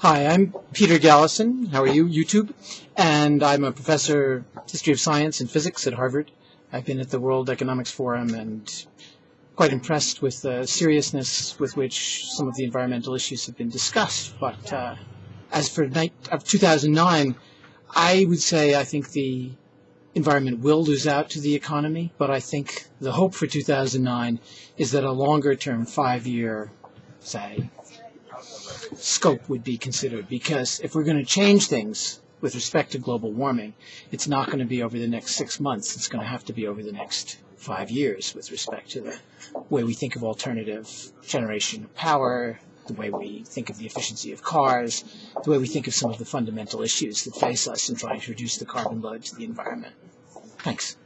Hi, I'm Peter Galison. How are you, YouTube? And I'm a professor of history of science and physics at Harvard. I've been at the World Economics Forum and quite impressed with the seriousness with which some of the environmental issues have been discussed. But as for 2009, I would say I think the environment will lose out to the economy, but I think the hope for 2009 is that a longer-term, five-year, say, scope would be considered, because if we're going to change things with respect to global warming, it's not going to be over the next 6 months. It's going to have to be over the next 5 years with respect to the way we think of alternative generation of power, the way we think of the efficiency of cars, the way we think of some of the fundamental issues that face us in trying to reduce the carbon load to the environment. Thanks.